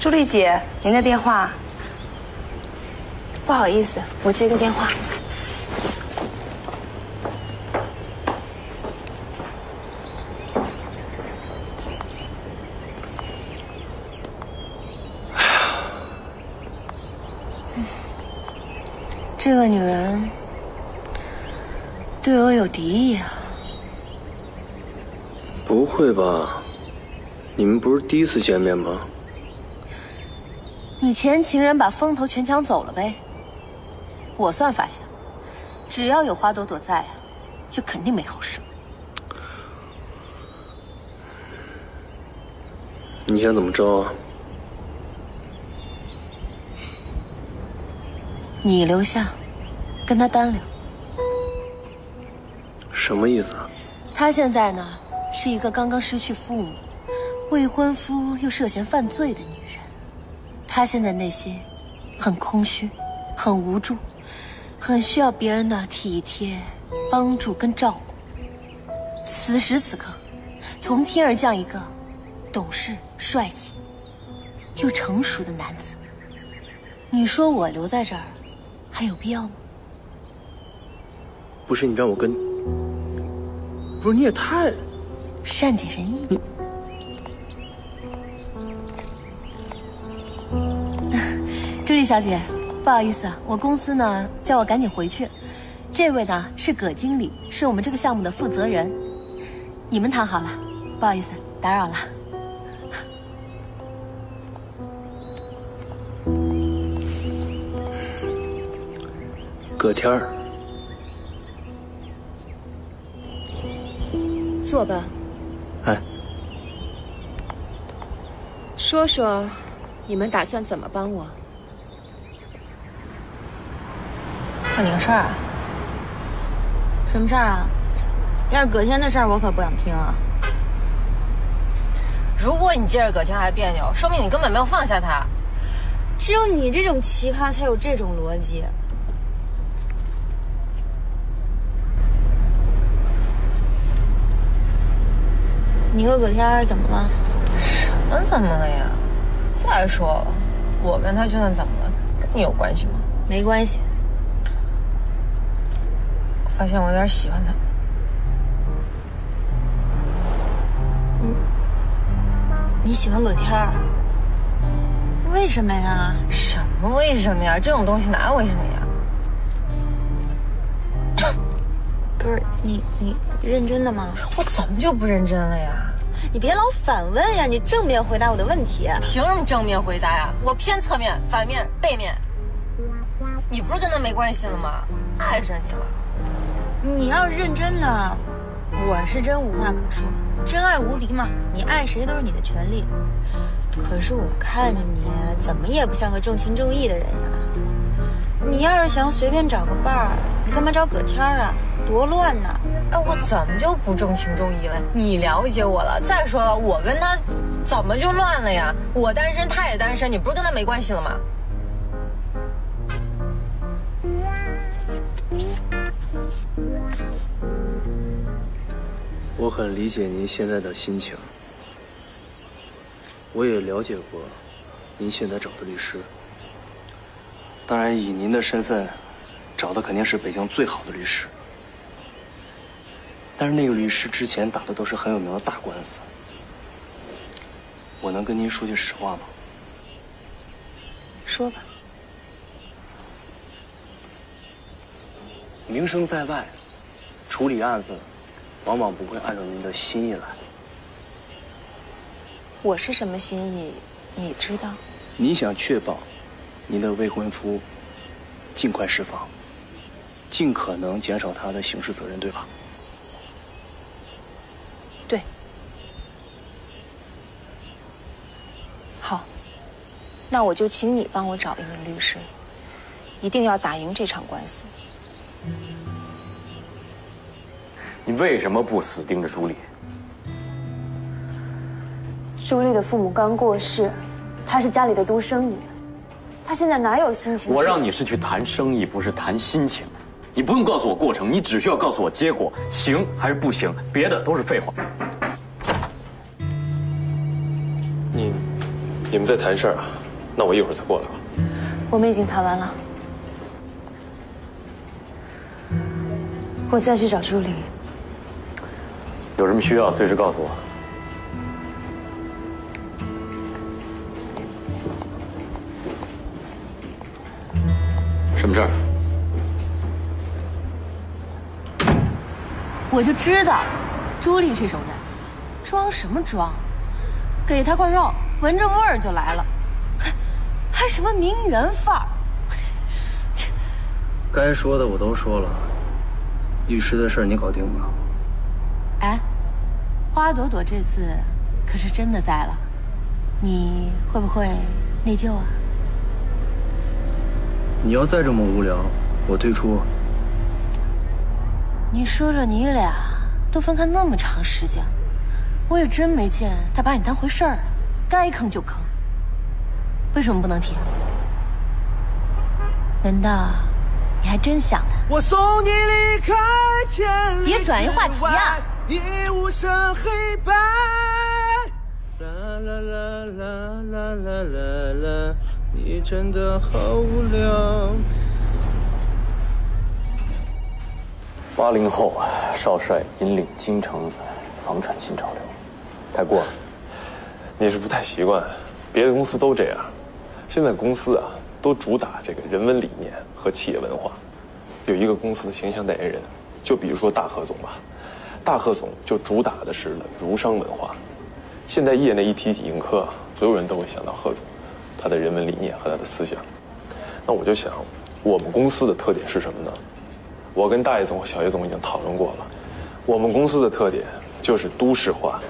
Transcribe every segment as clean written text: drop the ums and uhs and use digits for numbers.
朱莉姐，您的电话。不好意思，我接个电话。这个女人对我有敌意啊！不会吧？你们不是第一次见面吗？ 你前情人把风头全抢走了呗？我算发现，只要有花朵朵在啊，就肯定没好事。你想怎么着啊？你留下，跟他单聊。什么意思啊？他现在呢，是一个刚刚失去父母、未婚夫又涉嫌犯罪的女人。 他现在内心很空虚，很无助，很需要别人的体贴、帮助跟照顾。此时此刻，从天而降一个懂事、帅气又成熟的男子，你说我留在这儿还有必要吗？不是你让我跟，不是你也太善解人意。你 朱莉小姐，不好意思，我公司呢叫我赶紧回去。这位呢是葛经理，是我们这个项目的负责人。你们谈好了，不好意思，打扰了。葛天儿，坐吧。哎，说说你们打算怎么帮我？ 问你个事儿啊？什么事儿啊？要是葛天的事儿，我可不想听啊！如果你借着葛天还别扭，说明你根本没有放下他。只有你这种奇葩才有这种逻辑。你和葛天怎么了？什么怎么了呀？再说了，我跟他就算怎么了，跟你有关系吗？没关系。 发现我有点喜欢他。你喜欢葛天儿？为什么呀？什么为什么呀？这种东西哪有为什么呀？不是你认真的吗？我怎么就不认真了呀？你别老反问呀！你正面回答我的问题。凭什么正面回答呀？我偏侧面、反面、背面。你不是跟他没关系了吗？爱上你了。 你要是认真的，我是真无话可说，真爱无敌嘛！你爱谁都是你的权利。可是我看着你怎么也不像个重情重义的人呀、啊。你要是想随便找个伴儿，你干嘛找葛天啊？多乱呐！哎，我怎么就不重情重义了？你了解我了。再说了，我跟他怎么就乱了呀？我单身，他也单身，你不是跟他没关系了吗？ 我很理解您现在的心情，我也了解过您现在找的律师。当然，以您的身份，找的肯定是北京最好的律师。但是那个律师之前打的都是很有名的大官司。我能跟您说句实话吗？说吧。名声在外，处理案子。 往往不会按照您的心意来。我是什么心意，你知道？你想确保您的未婚夫尽快释放，尽可能减少他的刑事责任，对吧？对。好，那我就请你帮我找一名律师，一定要打赢这场官司。 你为什么不死盯着朱莉？朱莉的父母刚过世，她是家里的独生女，她现在哪有心情？我让你是去谈生意，不是谈心情。你不用告诉我过程，你只需要告诉我结果行还是不行，别的都是废话。你你们在谈事儿啊？那我一会儿再过来吧。我们已经谈完了，我再去找助理。有什么需要随时告诉我。 什么事儿？我就知道，朱莉这种人，装什么装？给她块肉，闻着味儿就来了，还什么名媛范儿？该说的我都说了，律师的事儿你搞定吧。哎，花朵朵这次可是真的在了，你会不会内疚啊？ 你要再这么无聊，我退出。你说说，你俩都分开那么长时间，我也真没见他把你当回事儿，该坑就坑。为什么不能提？难道你还真想他？我送你离开千里之外，别转移话题啊！你无声黑白。啦啦啦啦啦啦啦啦。 你真的好无聊。80后少帅引领京城房产新潮流，太过了。你是不太习惯，别的公司都这样。现在公司啊，都主打这个人文理念和企业文化。有一个公司的形象代言人，就比如说大贺总吧，大贺总就主打的是儒商文化。现在业内一提起盈科啊，所有人都会想到贺总。 他的人文理念和他的思想，那我就想，我们公司的特点是什么呢？我跟大叶总和小叶总已经讨论过了，我们公司的特点就是都市化、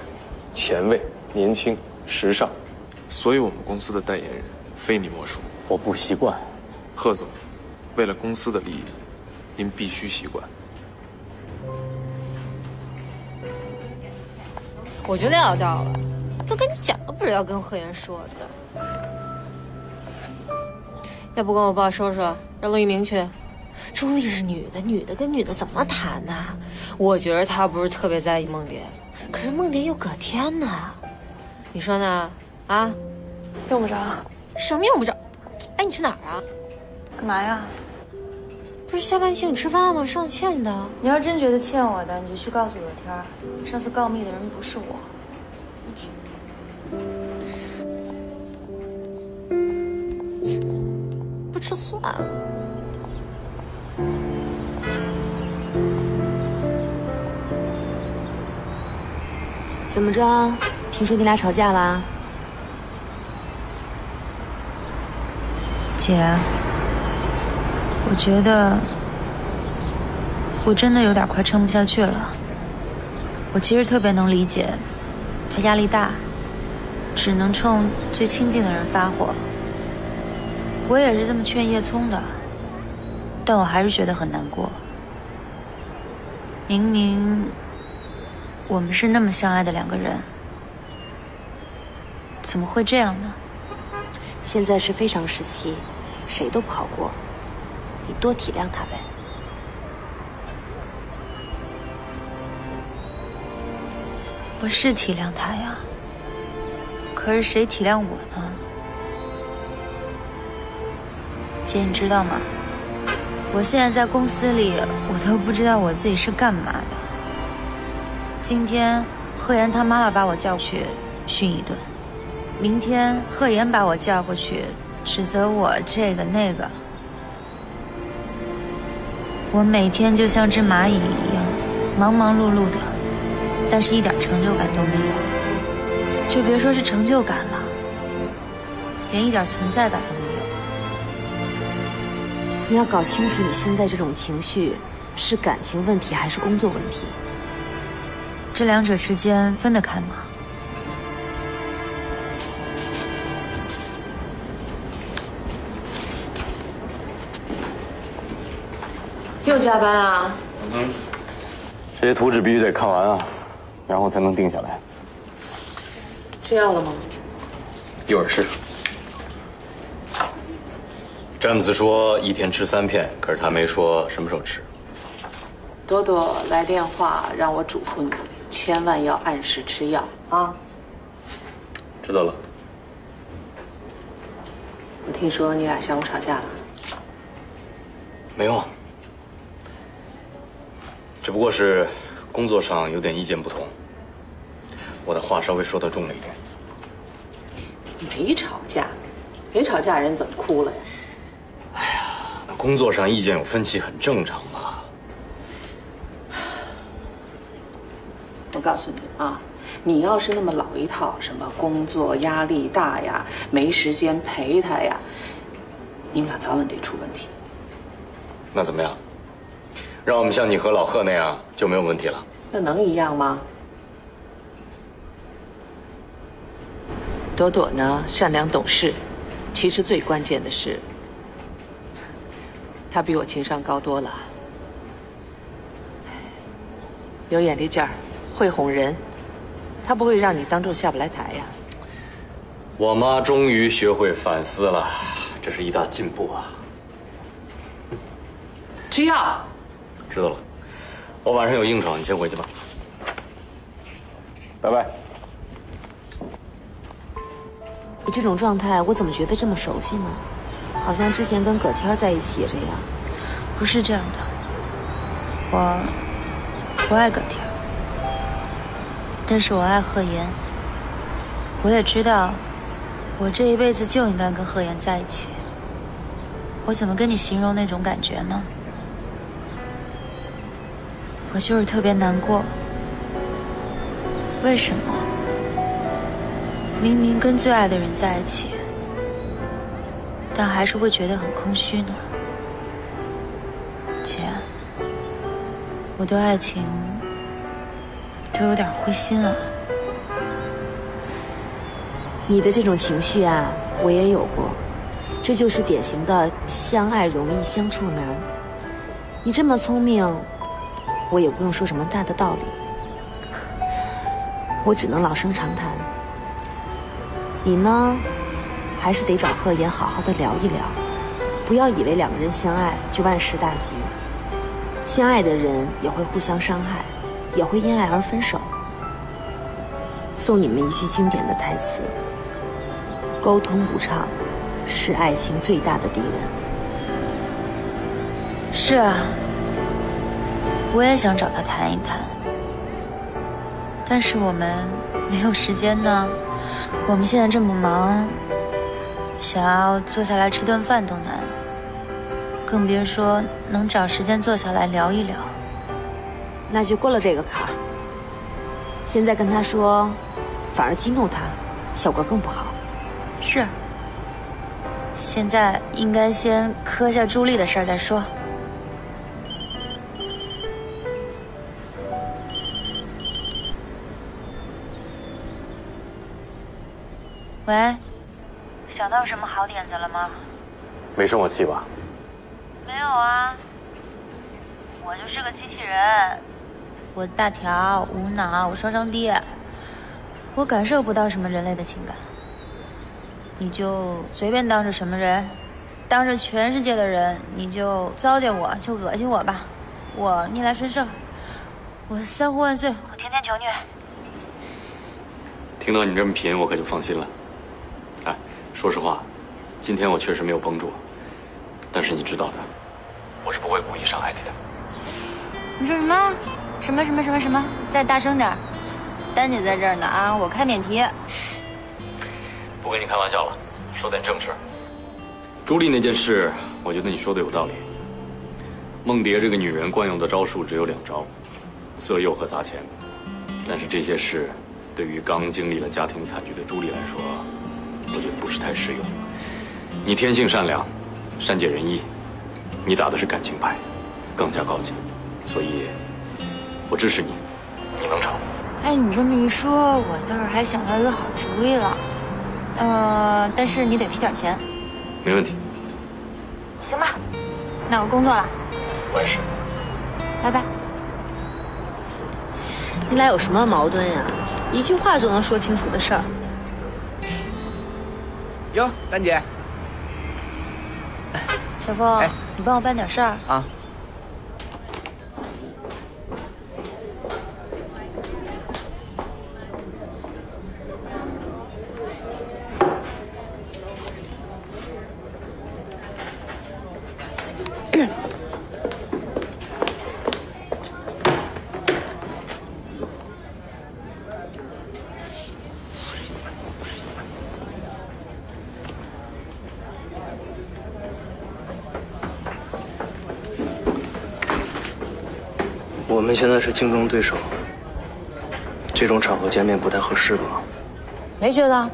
前卫、年轻、时尚，所以我们公司的代言人非你莫属。我不习惯，贺总，为了公司的利益，您必须习惯。我就料到了，都跟你讲了，不是要跟贺岩说的。 要不跟我爸说说，让陆一鸣去。朱莉是女的，女的跟女的怎么谈呢？我觉得她不是特别在意梦蝶，可是梦蝶又葛天呢，你说呢？啊？用不着。什么用不着？哎，你去哪儿啊？干嘛呀？不是下班请你吃饭吗？上次欠你的。你要真觉得欠我的，你就去告诉有天儿，上次告密的人不是我。 吃算了。怎么着？听说你俩吵架啦？姐，我觉得我真的有点快撑不下去了。我其实特别能理解，他压力大，只能冲最亲近的人发火。 我也是这么劝叶聪的，但我还是觉得很难过。明明我们是那么相爱的两个人，怎么会这样呢？现在是非常时期，谁都不好过，你多体谅他呗。我是体谅他呀，可是谁体谅我呢？ 姐，你知道吗？我现在在公司里，我都不知道我自己是干嘛的。今天贺岩他妈妈把我叫去训一顿，明天贺岩把我叫过去指责我这个那个。我每天就像只蚂蚁一样，忙忙碌碌的，但是一点成就感都没有，就别说是成就感了，连一点存在感都没有。 你要搞清楚，你现在这种情绪是感情问题还是工作问题？这两者之间分得开吗？又加班啊？嗯，这些图纸必须得看完啊，然后才能定下来。吃药了吗？一会儿吃。 詹姆斯说一天吃3片，可是他没说什么时候吃。朵朵来电话让我嘱咐你，千万要按时吃药啊！知道了。我听说你俩下午吵架了。没有，只不过是工作上有点意见不同，我的话稍微说得重了一点。没吵架，没吵架人怎么哭了呀？哎呀，那工作上意见有分歧很正常嘛。 我告诉你啊，你要是那么老一套，什么工作压力大呀，没时间陪他呀，你们俩早晚得出问题。那怎么样？让我们像你和老贺那样就没有问题了？那能一样吗？朵朵呢，善良懂事，其实最关键的是，她比我情商高多了，有眼力劲儿。 会哄人，他不会让你当众下不来台呀。我妈终于学会反思了，这是一大进步啊。吃药。知道了，我晚上有应酬，你先回去吧。拜拜。你这种状态，我怎么觉得这么熟悉呢？好像之前跟葛天在一起也这样。不是这样的，我不爱葛天。 但是我爱贺岩，我也知道，我这一辈子就应该跟贺岩在一起。我怎么跟你形容那种感觉呢？我就是特别难过。为什么？明明跟最爱的人在一起，但还是会觉得很空虚呢？姐，我对爱情。 都有点灰心啊！你的这种情绪啊，我也有过，这就是典型的相爱容易相处难。你这么聪明，我也不用说什么大的道理，我只能老生常谈。你呢，还是得找贺岩好好的聊一聊，不要以为两个人相爱就万事大吉，相爱的人也会互相伤害。 也会因爱而分手。送你们一句经典的台词：“沟通不畅，是爱情最大的敌人。”是啊，我也想找他谈一谈，但是我们没有时间呢。我们现在这么忙，想要坐下来吃顿饭都难，更别说能找时间坐下来聊一聊。 那就过了这个坎儿。现在跟他说，反而激怒他，效果更不好。是。现在应该先磕下朱莉的事儿再说。喂，想到什么好点子了吗？没生我气吧？没有啊，我就是个机器人。 我大条无脑，我双商爹，我感受不到什么人类的情感。你就随便当着什么人，当着全世界的人，你就糟践我，就恶心我吧。我逆来顺受，我三呼万岁，我天天求虐。听到你这么贫，我可就放心了。哎，说实话，今天我确实没有绷住，但是你知道的，我是不会故意伤害你的。你说什么？ 什么？再大声点！丹姐在这儿呢啊，我开免提。不跟你开玩笑了，说点正事。朱莉那件事，我觉得你说的有道理。梦蝶这个女人惯用的招数只有2招：色诱和砸钱。但是这些事，对于刚经历了家庭惨剧的朱莉来说，我觉得不是太适用。你天性善良，善解人意，你打的是感情牌，更加高级，所以。 我支持你，你能成。哎，你这么一说，我倒是还想到一个好主意了。但是你得批点钱。没问题。行吧，那我工作了。我也是。拜拜。你俩有什么矛盾呀？一句话就能说清楚的事儿。哟，丹姐。小峰，哎、你帮我办点事儿啊。我们现在是竞争对手，这种场合见面不太合适吧？没觉得。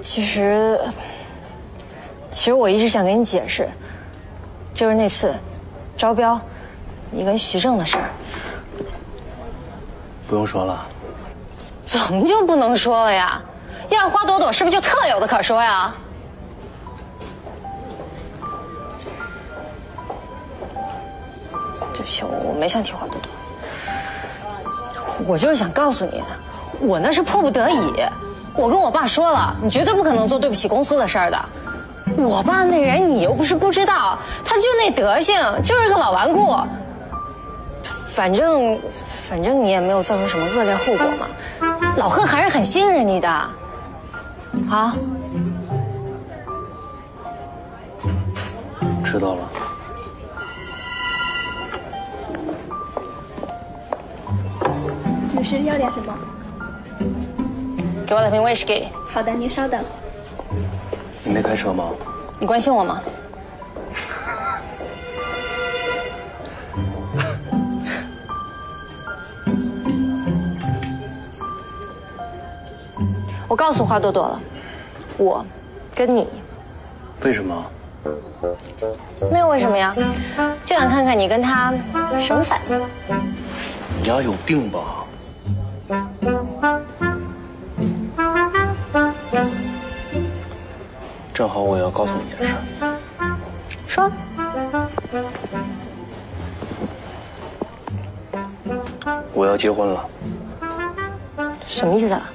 其实我一直想跟你解释，就是那次招标，你跟徐正的事儿。不用说了。怎么就不能说了呀？要是花朵朵，是不是就特有的可说呀？对不起，我没想提花朵朵。我就是想告诉你，我那是迫不得已。我跟我爸说了，你绝对不可能做对不起公司的事儿的。我爸那人你又不是不知道，他就那德性，就是个老顽固。反正你也没有造成什么恶劣后果嘛。老贺还是很信任你的。好，知道了。女士要点什么？给我两瓶威士忌。好的，您稍等。你没开车吗？你关心我吗？我告诉花朵朵了，我跟你。为什么？没有为什么呀，就想看看你跟他什么反应。你丫有病吧？正好我要告诉你件事。说。我要结婚了。什么意思啊？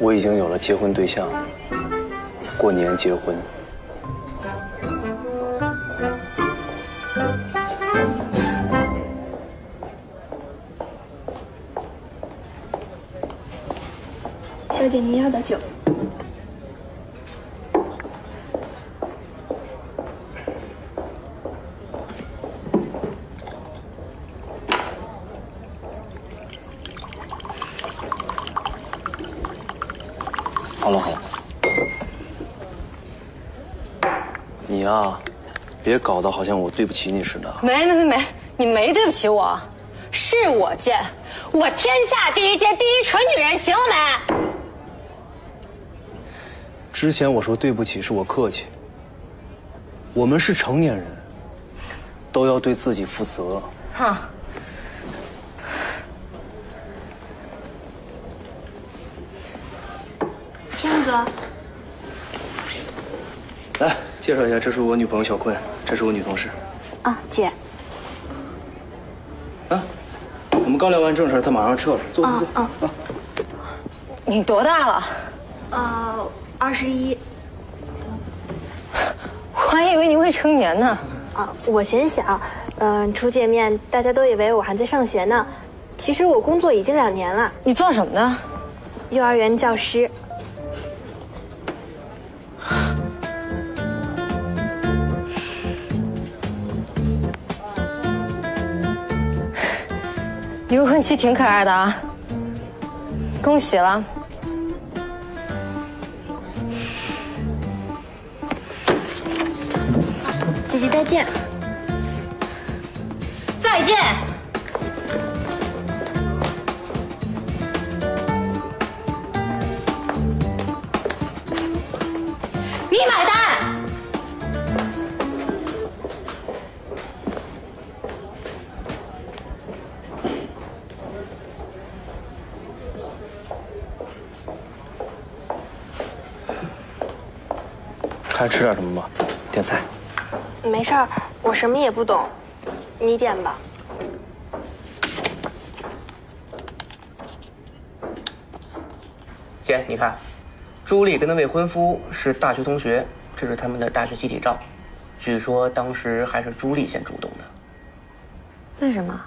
我已经有了结婚对象，过年结婚。小姐，您要的酒。好了，你啊，别搞得好像我对不起你似的。没，你没对不起我，是我贱，我天下第一贱，第一蠢女人，行了没？之前我说对不起是我客气，我们是成年人，都要对自己负责。哼。来，介绍一下，这是我女朋友小坤，这是我女同事。啊，姐。啊，我们刚聊完正事，她马上撤了。坐。啊。你多大了？21。我还以为你未成年呢。啊，我嫌小。初见面，大家都以为我还在上学呢。其实我工作已经2年了。你做什么的？幼儿园教师。刘坤奇挺可爱的啊，恭喜了。姐姐再见。再见。你买单。还吃点什么吧，点菜。没事儿，我什么也不懂，你点吧。姐，你看，朱莉跟她未婚夫是大学同学，这是他们的大学集体照，据说当时还是朱莉先主动的。为什么？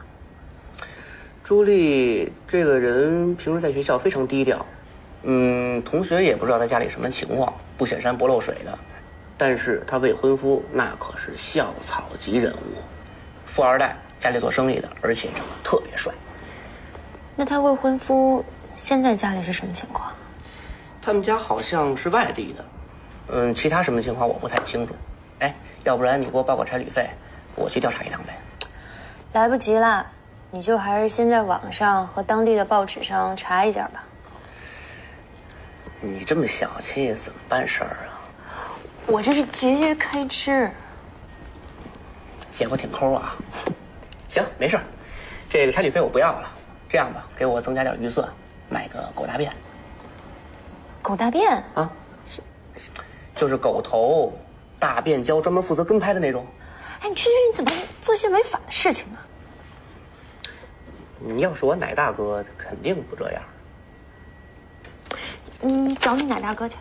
朱莉这个人平时在学校非常低调，同学也不知道她家里什么情况，不显山不露水的。但是她未婚夫那可是校草级人物，富二代，家里做生意的，而且长得特别帅。那她未婚夫现在家里是什么情况？他们家好像是外地的。嗯，其他什么情况我不太清楚。哎，要不然你给我报个差旅费，我去调查一趟呗。来不及了，你就还是先在网上和当地的报纸上查一下吧。你这么小气，怎么办事儿啊？我这是节约开支。姐夫挺抠啊。行，没事儿，这个差旅费我不要了。 这样吧，给我增加点预算，买个狗大便。狗大便啊，就是狗头，大便胶专门负责跟拍的那种。哎，你这你怎么做些违法的事情啊？你要是我奶大哥，肯定不这样。你找你奶大哥去。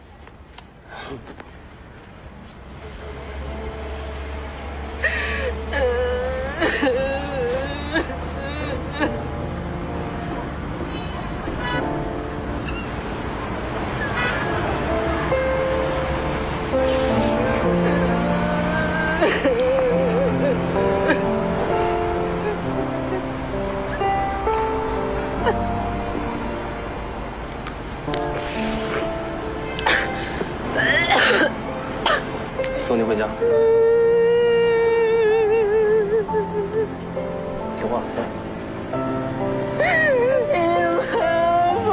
送你回家。听话。你们抱我。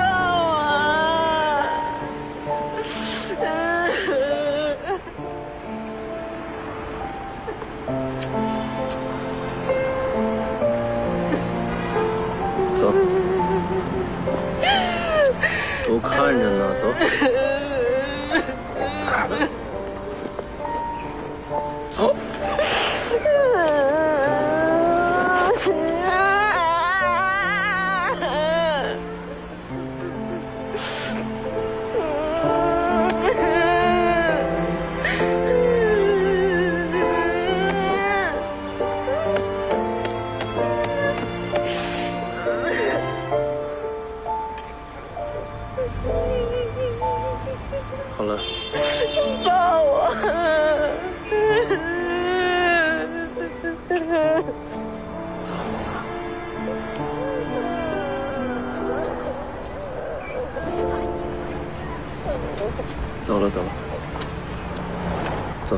走。都看着呢，走。走。 走。好了。抱我。 走了，走了，走。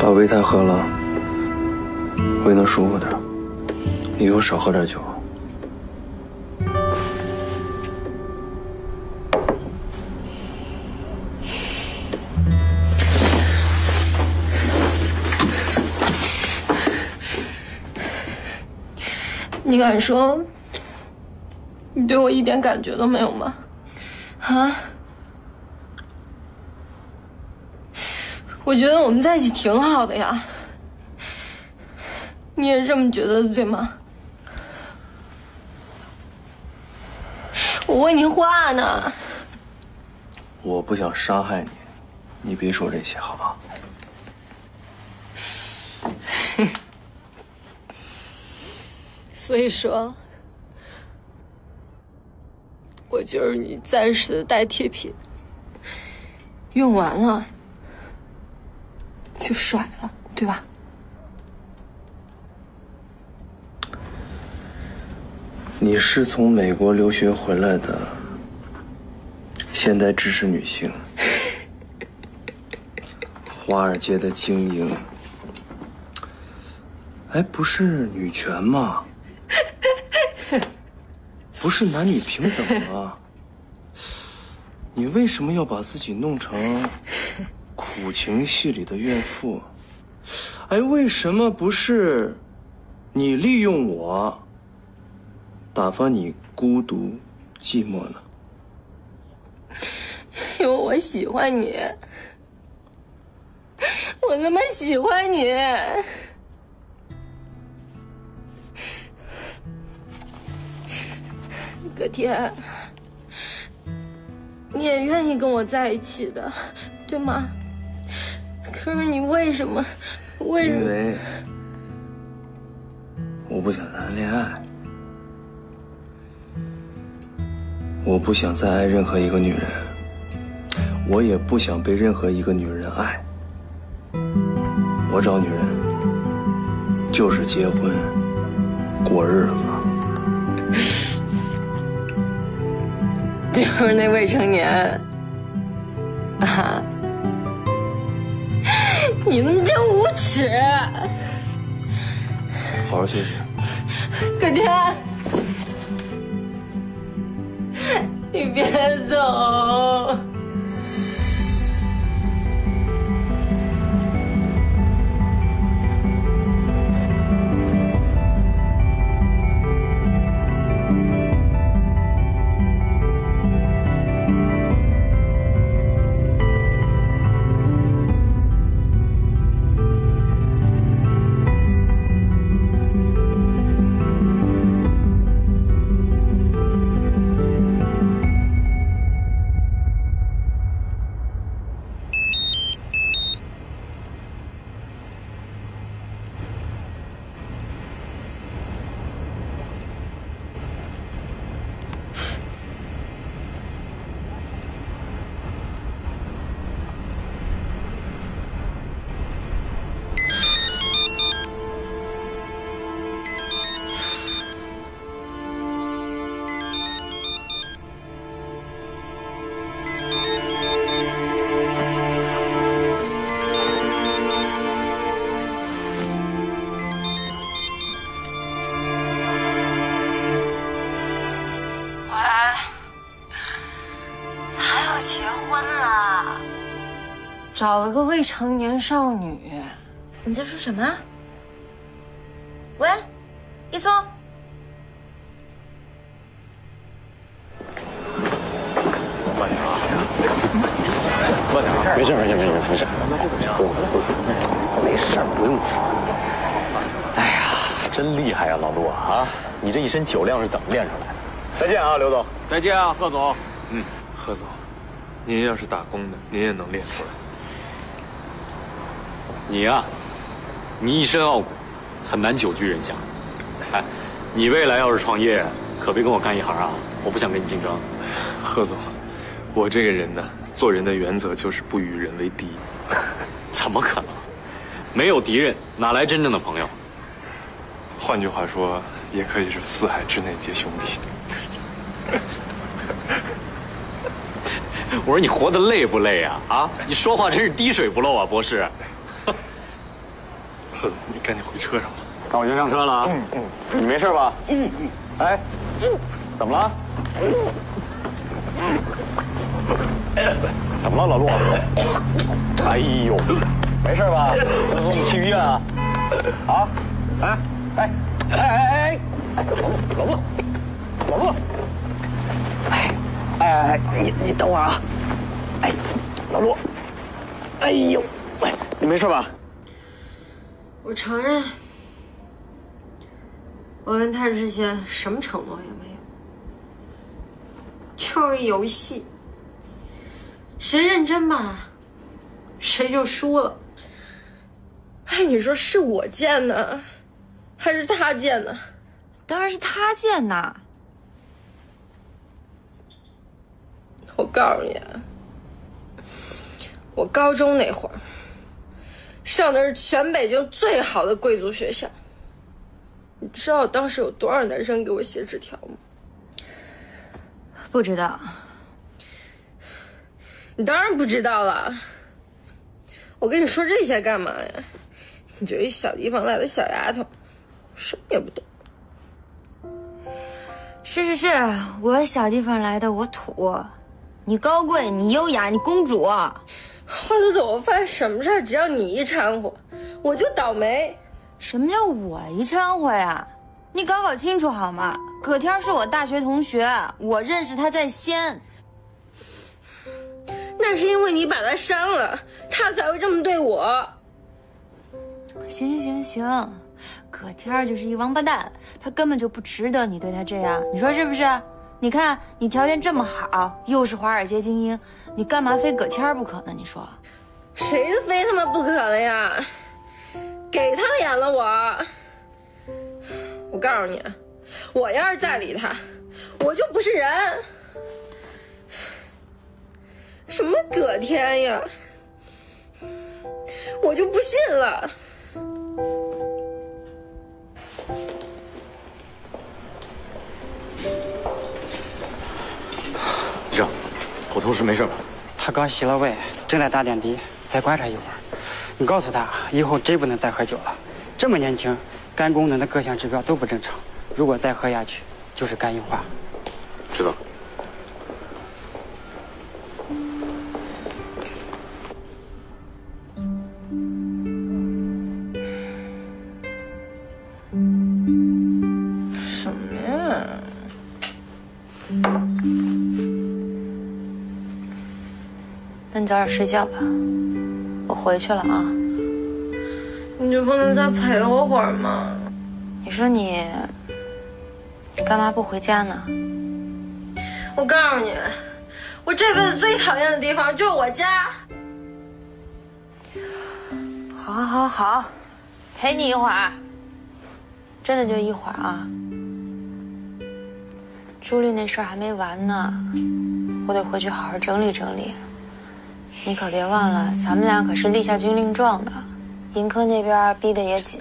把维他喝了，胃能舒服点，以后少喝点酒。 你敢说，你对我一点感觉都没有吗？啊！我觉得我们在一起挺好的呀，你也这么觉得对吗？我问你话呢。我不想伤害你，你别说这些好吗？ 所以说，我就是你暂时的代替品，用完了就甩了，对吧？你是从美国留学回来的现代知识女性，华尔街的精英，哎，不是女权吗？不是男女平等啊！你为什么要把自己弄成苦情戏里的怨妇？哎，为什么不是你利用我打发你孤独寂寞呢？因为我喜欢你，我那么喜欢你。 葛天，你也愿意跟我在一起的，对吗？可是你为什么？为什么？因为我不想谈恋爱，我不想再爱任何一个女人，我也不想被任何一个女人爱。我找女人就是结婚，过日子。 就是那未成年啊！你们真无耻！好好休息。葛天，你别走。 找了个未成年少女，你在说什么？喂，一松，慢点啊！慢点啊！没事没事没事没事，没事不用扶。哎呀，真厉害啊，老陆啊！你这一身酒量是怎么练出来的？再见啊，刘总！再见啊，贺总！嗯，贺总，您要是打工的，您也能练出来。 你呀、啊，你一身傲骨，很难久居人下。哎，你未来要是创业，可别跟我干一行啊！我不想跟你竞争。贺总，我这个人呢，做人的原则就是不与人为敌。怎么可能？没有敌人，哪来真正的朋友？换句话说，也可以是四海之内皆兄弟。我说你活得累不累啊？啊，你说话真是滴水不漏啊，博士。 你赶紧回车上吧。那我先上车了啊。你没事吧？哎，怎么了？怎么了，老陆？哎呦，没事吧？我送你去医院啊。啊？哎哎哎哎哎！老陆，老陆，哎哎哎，你等会儿啊。哎，老陆，哎呦，喂，你没事吧？ 我承认，我跟他之间什么承诺也没有，就是游戏。谁认真吧，谁就输了。哎，你说是我贱呢，还是他贱呢？当然是他贱呐！我告诉你，我高中那会儿。 上的是全北京最好的贵族学校，你知道当时有多少男生给我写纸条吗？不知道。你当然不知道了。我跟你说这些干嘛呀？你就一小地方来的小丫头，什么也不懂。是，我小地方来的，我土。你高贵，你优雅，你公主。花朵朵，我犯什么事儿？只要你一掺和，我就倒霉。什么叫我一掺和呀？你搞搞清楚好吗？葛天是我大学同学，我认识他在先。那是因为你把他伤了，他才会这么对我。行，葛天就是一王八蛋，他根本就不值得你对他这样，你说是不是？你看你条件这么好，又是华尔街精英，你干嘛非葛天不可呢？你说，谁非他妈不可了呀？给他脸了我告诉你，我要是再理他，我就不是人。什么葛天呀，我就不信了。医生，我同事没事吧？他刚洗了胃，正在打点滴，再观察一会儿。你告诉他，以后真不能再喝酒了。这么年轻，肝功能的各项指标都不正常，如果再喝下去，就是肝硬化。知道。什么呀？那你早点睡觉吧。我回去了啊，你就不能再陪我会儿吗？你说你干嘛不回家呢？我告诉你，我这辈子最讨厌的地方就是我家。好，陪你一会儿，真的就一会儿啊。朱莉那事儿还没完呢，我得回去好好整理整理。你可别忘了，咱们俩可是立下军令状的，银科那边逼得也紧。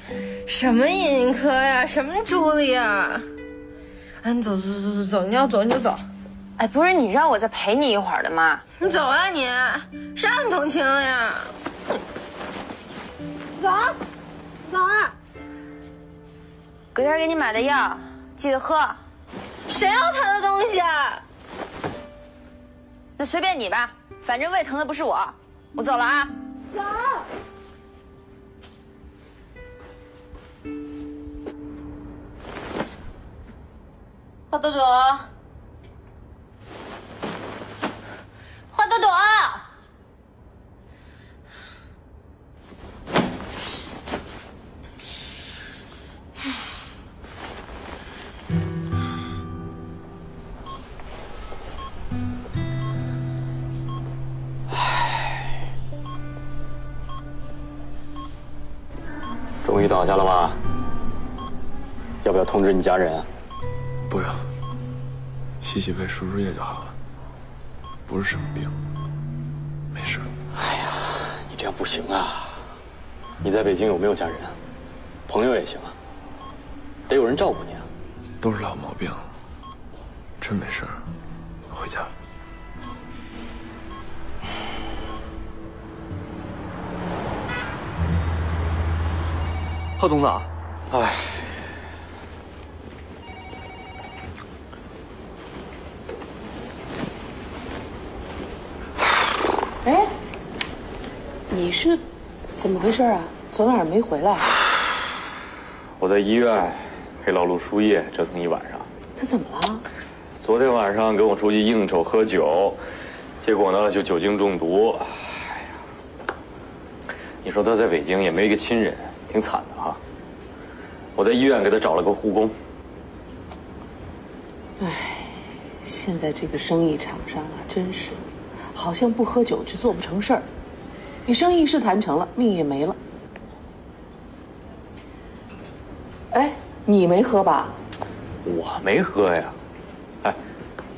什么银科呀，什么朱莉呀？哎，你走，你要走你就走。哎，不是你让我再陪你一会儿的吗？你走啊你，谁让你同情了呀？走啊！隔天给你买的药，记得喝。谁要他的东西啊？那随便你吧。反正胃疼的不是我，我走了啊！走。花朵朵，终于倒下了吧？要不要通知你家人啊？不用，洗洗胃、输输液就好了，不是什么病，没事。哎呀，你这样不行啊！你在北京有没有家人啊？朋友也行啊，得有人照顾你啊。都是老毛病，真没事，回家。贺总长，哎，哎，你是怎么回事啊？昨晚上没回来。我在医院陪老陆输液，折腾一晚上。他怎么了？昨天晚上跟我出去应酬喝酒，结果呢就酒精中毒。哎呀，你说他在北京也没一个亲人。挺惨的哈，我在医院给他找了个护工。哎，现在这个生意场上啊，真是，好像不喝酒就做不成事儿。你生意是谈成了，命也没了。哎，你没喝吧？我没喝呀。哎，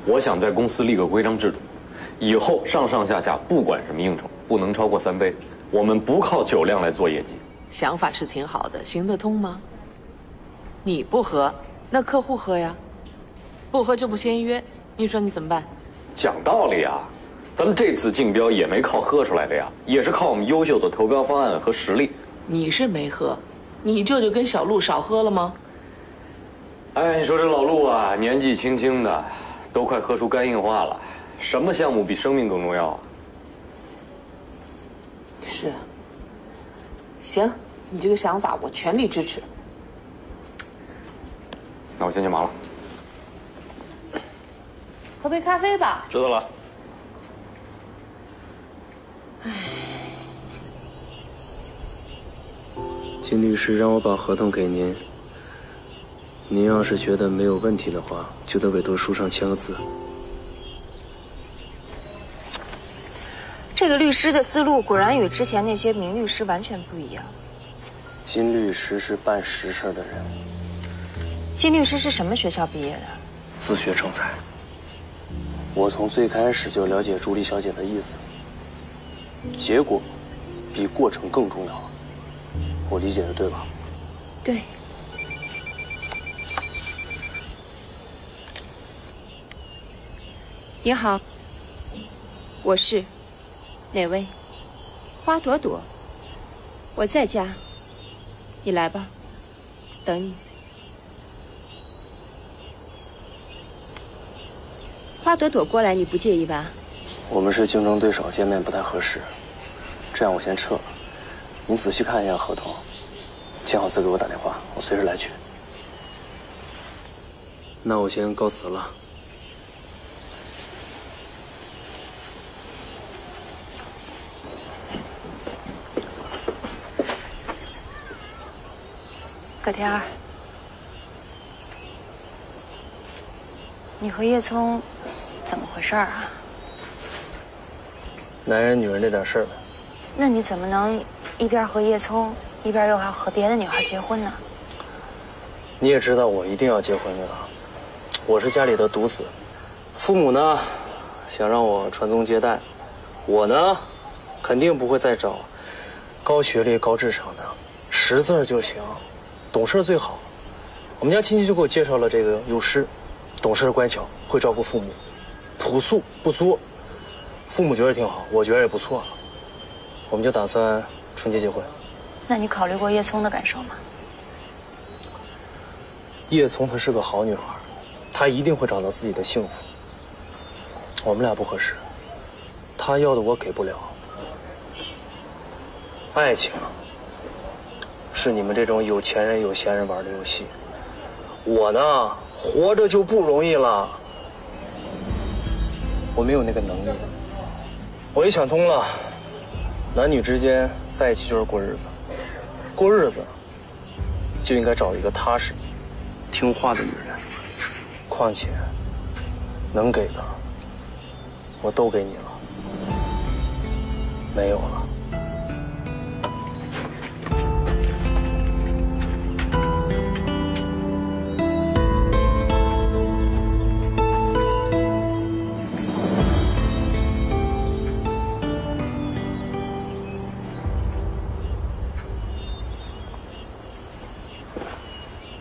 我想在公司立个规章制度，以后上上下下不管什么应酬，不能超过3杯。我们不靠酒量来做业绩。想法是挺好的，行得通吗？你不喝，那客户喝呀，不喝就不签约，你说你怎么办？讲道理啊，咱们这次竞标也没靠喝出来的呀，也是靠我们优秀的投标方案和实力。你是没喝，你舅舅跟小陆少喝了吗？哎，你说这老陆啊，年纪轻轻的，都快喝出肝硬化了。什么项目比生命更重要啊？是。行，你这个想法我全力支持。那我先去忙了。喝杯咖啡吧。知道了。哎。金律师让我把合同给您。 您要是觉得没有问题的话，就在委托书上签个字。这个律师的思路果然与之前那些名律师完全不一样。金律师是办实事的人。金律师是什么学校毕业的？自学成才。我从最开始就了解朱莉小姐的意思，结果比过程更重要。我理解的对吧？对。 你好，我是哪位？花朵朵，我在家，你来吧，等你。花朵朵过来，你不介意吧？我们是竞争对手，见面不太合适，这样我先撤了。您仔细看一下合同，签好再给我打电话，我随时来取。那我先告辞了。 葛天二，你和叶聪怎么回事啊？男人女人这点事儿呗。那你怎么能一边和叶聪，一边又还和别的女孩结婚呢？你也知道我一定要结婚的了，我是家里的独子，父母呢想让我传宗接代，我呢肯定不会再找高学历高智商的，识字就行。 懂事最好，我们家亲戚就给我介绍了这个幼师，懂事乖巧，会照顾父母，朴素不作，父母觉得挺好，我觉得也不错，我们就打算春节结婚。那你考虑过叶聪的感受吗？叶聪她是个好女孩，她一定会找到自己的幸福。我们俩不合适，她要的我给不了。爱情。 是你们这种有钱人、有闲人玩的游戏。我呢，活着就不容易了。我没有那个能力。我也想通了，男女之间在一起就是过日子，过日子就应该找一个踏实、听话的女人。况且，能给的我都给你了，没有了。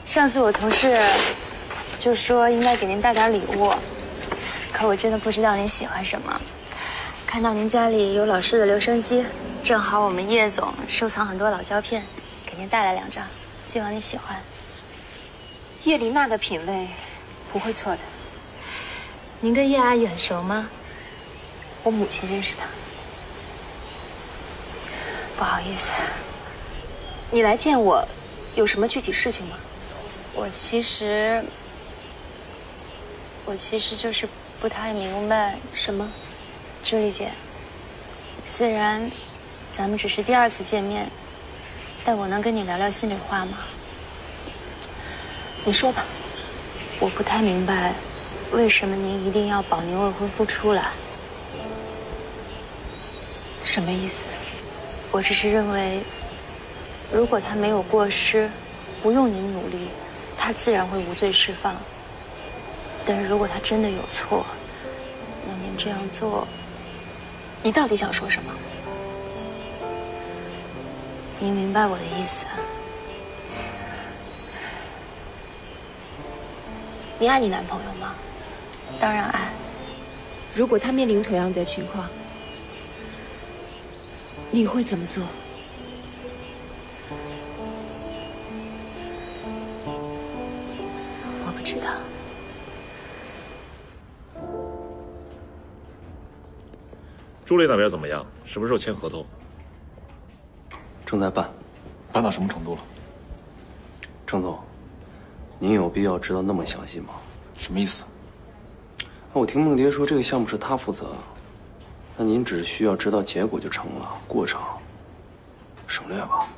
上次我同事就说应该给您带点礼物，可我真的不知道您喜欢什么。看到您家里有老式的留声机，正好我们叶总收藏很多老胶片，给您带来两张，希望你喜欢。叶琳娜的品味不会错的。您跟叶阿姨很熟吗？我母亲认识她。不好意思，你来见我有什么具体事情吗？ 我其实就是不太明白什么，朱莉姐。虽然咱们只是第二次见面，但我能跟你聊聊心里话吗？你说吧。我不太明白，为什么您一定要保您未婚夫出来？什么意思？我只是认为，如果他没有过失，不用您努力。 他自然会无罪释放，但是如果他真的有错，那您这样做，你到底想说什么？您明白我的意思？你爱你男朋友吗？当然爱。如果他面临同样的情况，你会怎么做？ 我朱莉那边怎么样？什么时候签合同？正在办，办到什么程度了？程总，您有必要知道那么详细吗？什么意思？我听梦蝶说这个项目是她负责，那您只需要知道结果就成了，过程省略吧。